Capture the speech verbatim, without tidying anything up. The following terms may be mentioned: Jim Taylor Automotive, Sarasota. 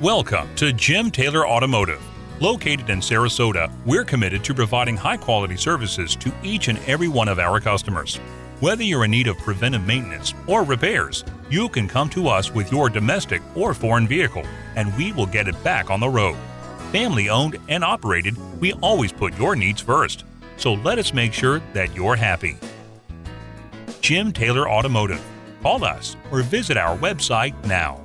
Welcome to Jim Taylor Automotive. Located in Sarasota, we're committed to providing high-quality services to each and every one of our customers. Whether you're in need of preventive maintenance or repairs, you can come to us with your domestic or foreign vehicle, and we will get it back on the road. Family-owned and operated, we always put your needs first, so let us make sure that you're happy. Jim Taylor Automotive. Call us or visit our website now.